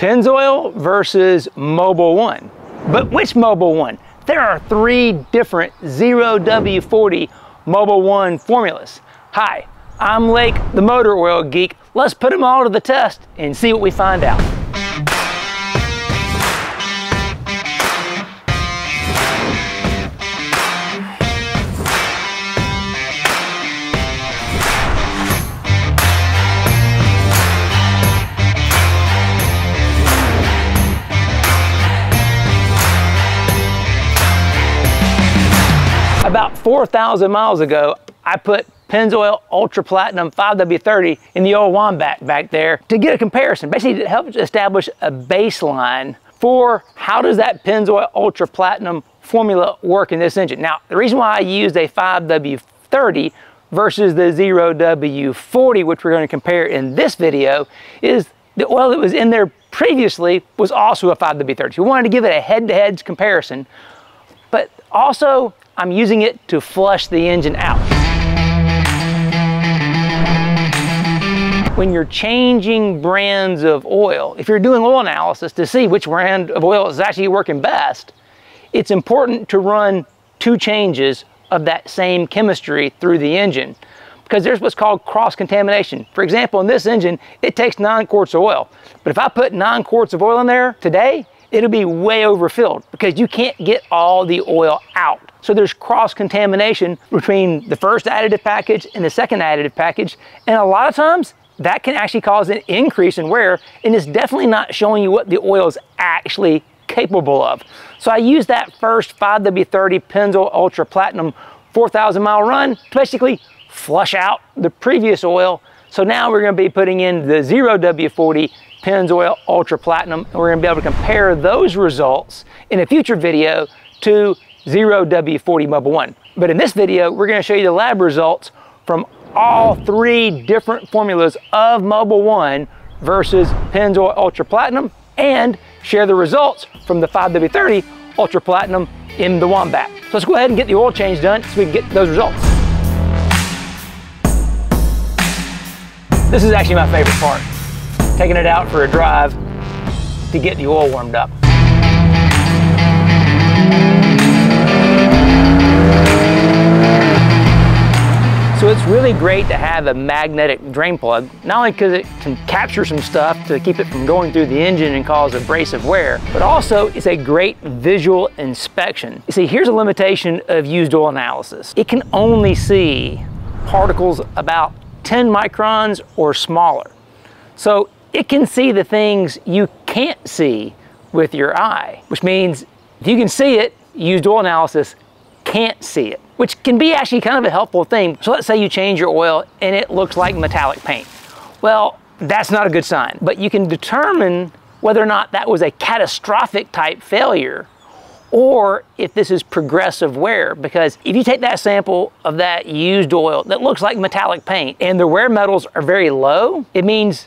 Pennzoil versus Mobil 1. But which Mobil 1? There are three different 0W40 Mobil 1 formulas. Hi, I'm Lake, the motor oil geek. Let's put them all to the test and see what we find out. About 4,000 miles ago, I put Pennzoil Ultra Platinum 5W30 in the old Wombat back there to get a comparison, basically to help establish a baseline for how does that Pennzoil Ultra Platinum formula work in this engine. Now, the reason why I used a 5W30 versus the 0W40, which we're going to compare in this video, is the oil that was in there previously was also a 5W30. We wanted to give it a head-to-head comparison, but also I'm using it to flush the engine out. When you're changing brands of oil, if you're doing oil analysis to see which brand of oil is actually working best, it's important to run two changes of that same chemistry through the engine, because there's what's called cross-contamination. For example, in this engine, it takes 9 quarts of oil. But if I put 9 quarts of oil in there today, it'll be way overfilled because you can't get all the oil out. So there's cross-contamination between the first additive package and the second additive package. And a lot of times that can actually cause an increase in wear, and it's definitely not showing you what the oil is actually capable of. So I used that first 5W30 Pennzoil Ultra Platinum 4,000 mile run to basically flush out the previous oil. So now we're gonna be putting in the 0W40 Pennzoil Ultra Platinum, and we're gonna be able to compare those results in a future video to 0W40 Mobil 1. But in this video, we're gonna show you the lab results from all three different formulas of Mobil 1 versus Pennzoil Ultra Platinum, and share the results from the 5W30 Ultra Platinum in the Wombat. So let's go ahead and get the oil change done so we can get those results. This is actually my favorite part, taking it out for a drive to get the oil warmed up. So it's really great to have a magnetic drain plug, not only because it can capture some stuff to keep it from going through the engine and cause abrasive wear, but also it's a great visual inspection. You see, here's a limitation of used oil analysis. It can only see particles about 10 microns or smaller. So it can see the things you can't see with your eye, which means if you can see it, used oil analysis can't see it, which can be actually kind of a helpful thing. So let's say you change your oil and it looks like metallic paint. Well, that's not a good sign, but you can determine whether or not that was a catastrophic type failure or if this is progressive wear, because if you take that sample of that used oil that looks like metallic paint and the wear metals are very low, it means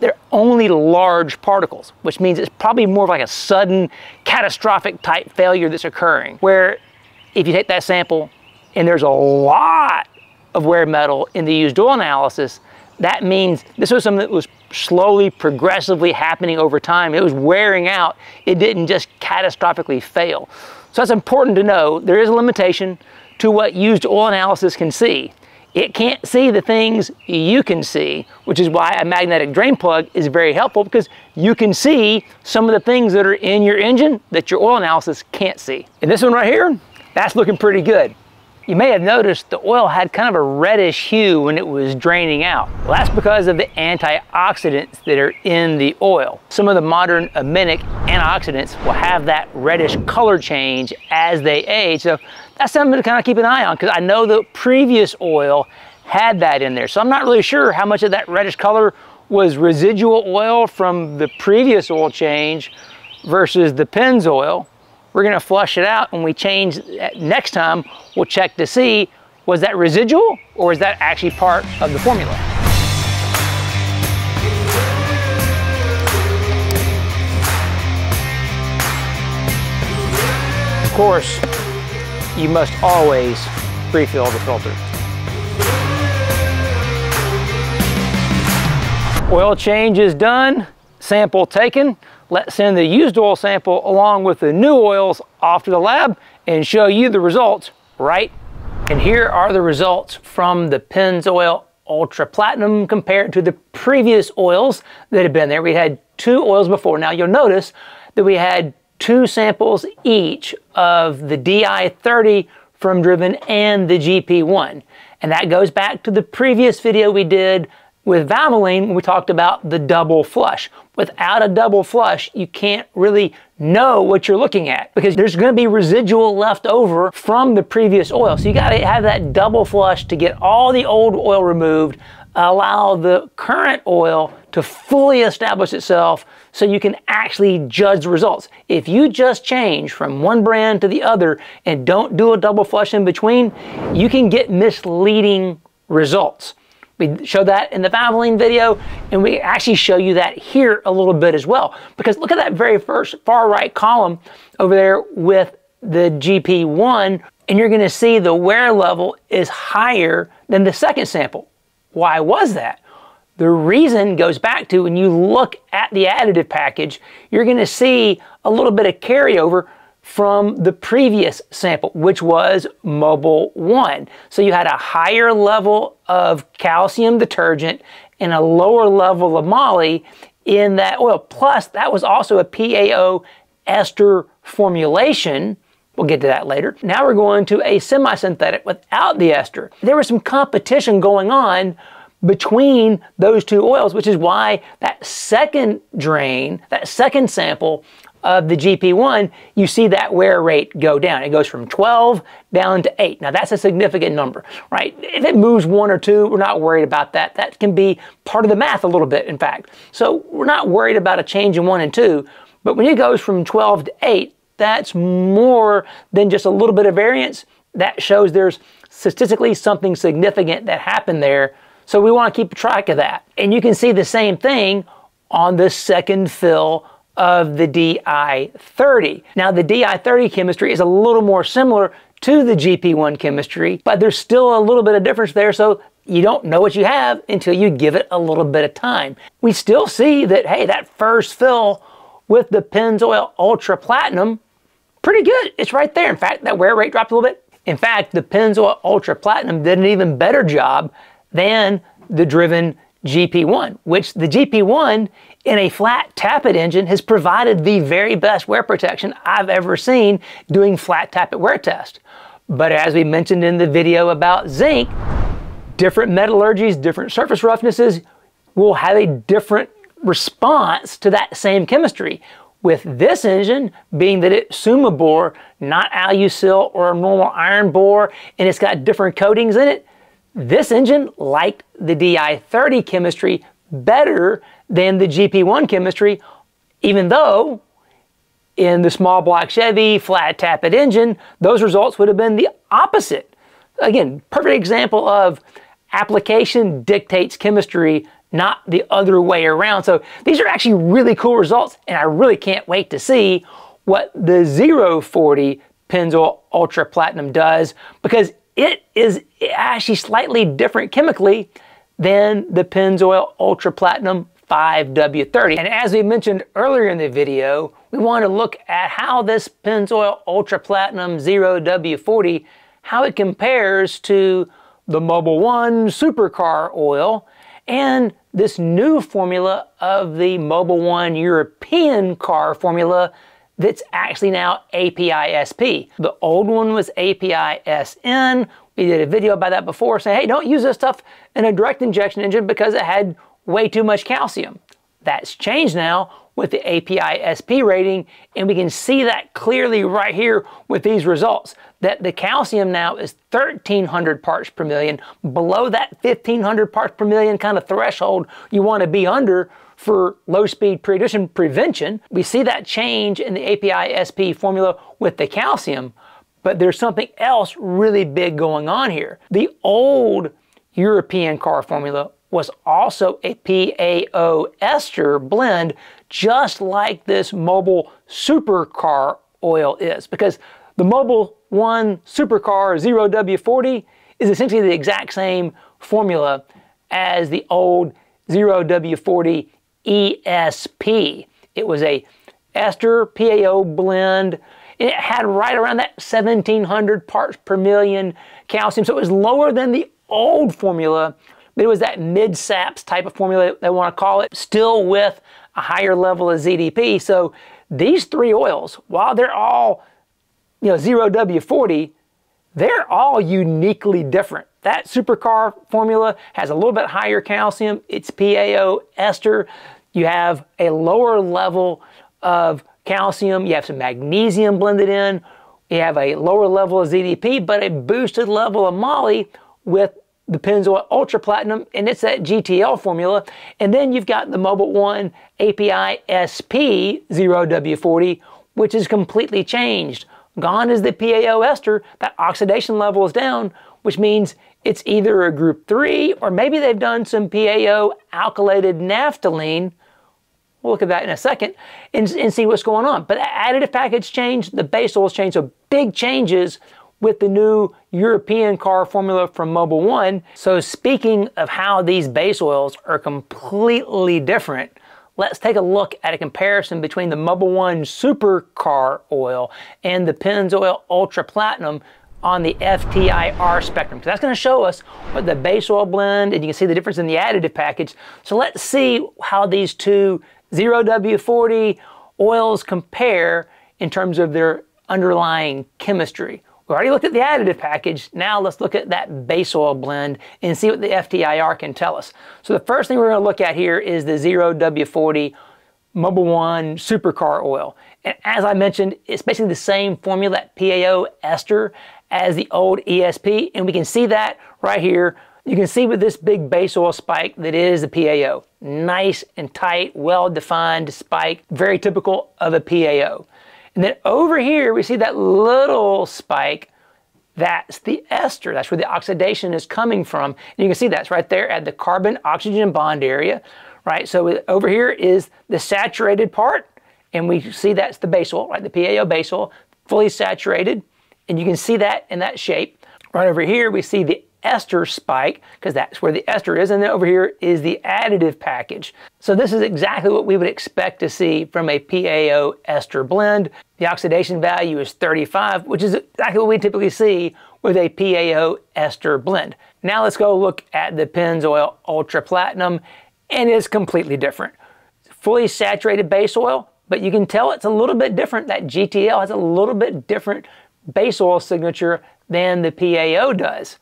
they're only large particles, which means it's probably more of like a sudden catastrophic type failure that's occurring, where if you take that sample and there's a lot of wear metal in the used oil analysis, that means this was something that was slowly, progressively happening over time. It was wearing out. It didn't just catastrophically fail. So that's important to know. There is a limitation to what used oil analysis can see. It can't see the things you can see, which is why a magnetic drain plug is very helpful, because you can see some of the things that are in your engine that your oil analysis can't see. And this one right here, that's looking pretty good. You may have noticed the oil had kind of a reddish hue when it was draining out. Well, that's because of the antioxidants that are in the oil. Some of the modern emetic antioxidants will have that reddish color change as they age. So that's something to kind of keep an eye on, because I know the previous oil had that in there. So I'm not really sure how much of that reddish color was residual oil from the previous oil change versus the Pennzoil. We're gonna flush it out. When we change next time, we'll check to see, was that residual or is that actually part of the formula? Of course, you must always refill the filter. Oil change is done. sample taken. Let's send the used oil sample along with the new oils off to the lab and show you the results right. And here are the results from the Pennzoil Ultra Platinum compared to the previous oils that had been there. We had two oils before. Now you'll notice that we had two samples each of the DI30 from Driven and the GP1. And that goes back to the previous video we did with Valvoline when we talked about the double flush. Without a double flush, you can't really know what you're looking at because there's going to be residual left over from the previous oil. So you got to have that double flush to get all the old oil removed, allow the current oil to fully establish itself so you can actually judge the results. If you just change from one brand to the other and don't do a double flush in between, you can get misleading results. We showed that in the Valvoline video, and we actually show you that here a little bit as well, because look at that very first far right column over there with the GP1, and you're going to see the wear level is higher than the second sample. Why was that? The reason goes back to when you look at the additive package, you're going to see a little bit of carryover from the previous sample, which was Mobil 1. So you had a higher level of calcium detergent and a lower level of moly in that oil. Plus, that was also a PAO ester formulation. We'll get to that later. Now we're going to a semi-synthetic without the ester. There was some competition going on between those two oils, which is why that second drain, that second sample of the GP1, you see that wear rate go down. It goes from 12 down to 8. Now that's a significant number, right? If it moves one or two, we're not worried about that. That can be part of the math a little bit, in fact. So we're not worried about a change in one and two, but when it goes from 12 to 8, that's more than just a little bit of variance. That shows there's statistically something significant that happened there. So we want to keep track of that. And you can see the same thing on the second fill of the DI30. Now the DI30 chemistry is a little more similar to the GP1 chemistry, but there's still a little bit of difference there, so you don't know what you have until you give it a little bit of time. We still see that, hey, that first fill with the Pennzoil Ultra Platinum, pretty good. It's right there. In fact, that wear rate dropped a little bit. In fact, the Pennzoil Ultra Platinum did an even better job than the Driven GP1, which the GP1 in a flat tappet engine has provided the very best wear protection I've ever seen doing flat tappet wear test. But as we mentioned in the video about zinc, different metallurgies, different surface roughnesses will have a different response to that same chemistry. With this engine being that it's suma-bore, not alucil or normal iron bore, and it's got different coatings in it, this engine liked the DI30 chemistry better than the GP1 chemistry, even though in the small block Chevy flat tappet engine, those results would have been the opposite. Again, perfect example of application dictates chemistry, not the other way around. So these are actually really cool results, and I really can't wait to see what the 040 Pennzoil Ultra Platinum does, because it is actually slightly different chemically than the Pennzoil Ultra Platinum 5W30. And as we mentioned earlier in the video, we want to look at how this Pennzoil Ultra Platinum 0W40, how it compares to the Mobil 1 supercar oil and this new formula of the Mobil 1 European car formula that's actually now API SP. The old one was API SN. We did a video about that before saying, hey, don't use this stuff in a direct injection engine because it had way too much calcium. That's changed now with the API SP rating, and we can see that clearly right here with these results, that the calcium now is 1,300 parts per million, below that 1,500 parts per million kind of threshold you want to be under for low-speed pre-addition prevention. We see that change in the API SP formula with the calcium, but there's something else really big going on here. The old European car formula was also a PAO ester blend, just like this Mobil supercar oil is, because the Mobil 1 supercar 0W40 is essentially the exact same formula as the old 0W40 ESP. It was a ester PAO blend. It had right around that 1,700 parts per million calcium. So it was lower than the old formula, but it was that mid-saps type of formula they want to call it, still with a higher level of ZDP. So these three oils, while they're all, you know, 0W40, they're all uniquely different. That supercar formula has a little bit higher calcium. It's PAO ester. You have a lower level of calcium. You have some magnesium blended in. You have a lower level of ZDP, but a boosted level of moly with the Pennzoil Ultra Platinum, and it's that GTL formula. And then you've got the Mobil 1 API SP 0W40, which is completely changed. Gone is the PAO ester. That oxidation level is down, which means it's either a group 3, or maybe they've done some PAO alkylated naphthalene. We'll look at that in a second and see what's going on. But the additive package changed, the base oils changed, so big changes with the new European car formula from Mobil 1. So speaking of how these base oils are completely different, let's take a look at a comparison between the Mobil 1 supercar oil and the Pennzoil Ultra Platinum on the FTIR spectrum. So that's gonna show us what the base oil blend, and you can see the difference in the additive package. So let's see how these two 0W40 oils compare in terms of their underlying chemistry. We already looked at the additive package. Now let's look at that base oil blend and see what the FTIR can tell us. So the first thing we're gonna look at here is the 0W40 Mobil 1 supercar oil. And as I mentioned, it's basically the same formula, that PAO ester, as the old ESP, and we can see that right here. You can see with this big base oil spike that is the PAO. Nice and tight, well-defined spike, very typical of a PAO. And then over here, we see that little spike. That's the ester. That's where the oxidation is coming from. And you can see that's right there at the carbon-oxygen bond area, right? So over here is the saturated part, and we see that's the base oil, right? The PAO base oil, fully saturated. And you can see that in that shape. Right over here, we see the ester spike, because that's where the ester is. And then over here is the additive package. So this is exactly what we would expect to see from a PAO ester blend. The oxidation value is 35, which is exactly what we typically see with a PAO ester blend. Now let's go look at the Pennzoil Ultra Platinum, and it's completely different. Fully saturated base oil, but you can tell it's a little bit different. That GTL has a little bit different base oil signature than the PAO does.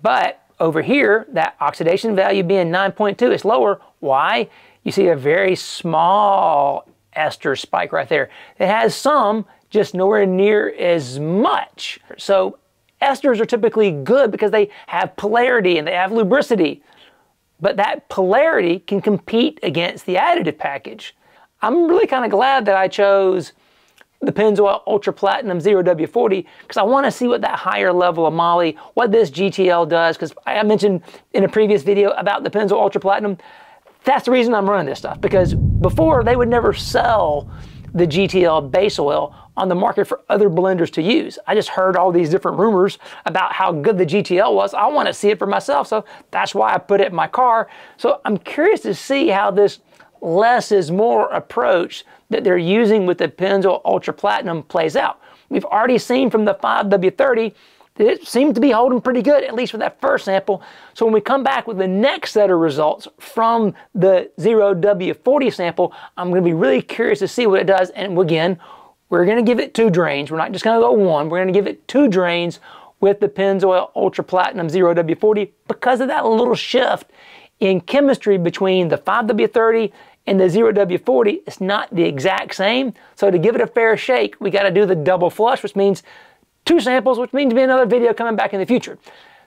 But over here, that oxidation value being 9.2, it's lower. Why? You see a very small ester spike right there. It has some, just nowhere near as much. So esters are typically good because they have polarity and they have lubricity, but that polarity can compete against the additive package. I'm really kind of glad that I chose the Pennzoil Ultra Platinum 0W40, because I want to see what that higher level of moly, what this GTL does, because I mentioned in a previous video about the Pennzoil Ultra Platinum. That's the reason I'm running this stuff, because before they would never sell the GTL base oil on the market for other blenders to use. I just heard all these different rumors about how good the GTL was. I want to see it for myself, so that's why I put it in my car. So I'm curious to see how this less is more approach that they're using with the Pennzoil Ultra Platinum plays out. We've already seen from the 5W30 that it seemed to be holding pretty good, at least with that first sample. So when we come back with the next set of results from the 0W40 sample, I'm going to be really curious to see what it does. And again, we're going to give it 2 drains. We're not just going to go one. We're going to give it 2 drains with the Pennzoil Ultra Platinum 0W40 because of that little shift in chemistry between the 5W30 and the 0W40. It's not the exact same. So to give it a fair shake, we got to do the double flush, which means 2 samples, which means there'll be another video coming back in the future.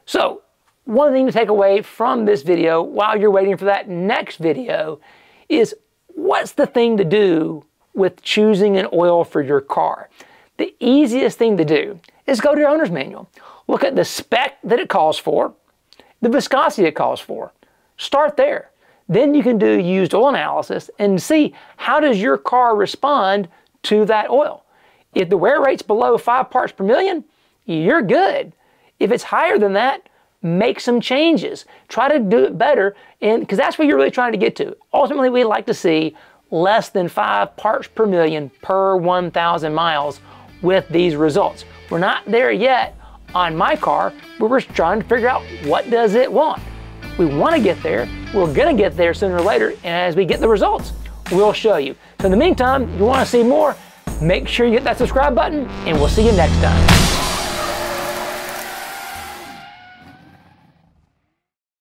So one thing to take away from this video while you're waiting for that next video is, what's the thing to do with choosing an oil for your car? The easiest thing to do is go to your owner's manual. Look at the spec that it calls for, the viscosity it calls for. Start there. Then you can do used oil analysis and see how does your car respond to that oil. If the wear rate's below 5 parts per million, you're good. If it's higher than that, make some changes. Try to do it better, and because that's what you're really trying to get to. Ultimately, we like to see less than 5 parts per million per 1,000 miles with these results. We're not there yet on my car. We were trying to figure out what does it want. We want to get there. We're going to get there sooner or later, and as we get the results, we'll show you. So in the meantime, if you want to see more, make sure you hit that subscribe button, and we'll see you next time.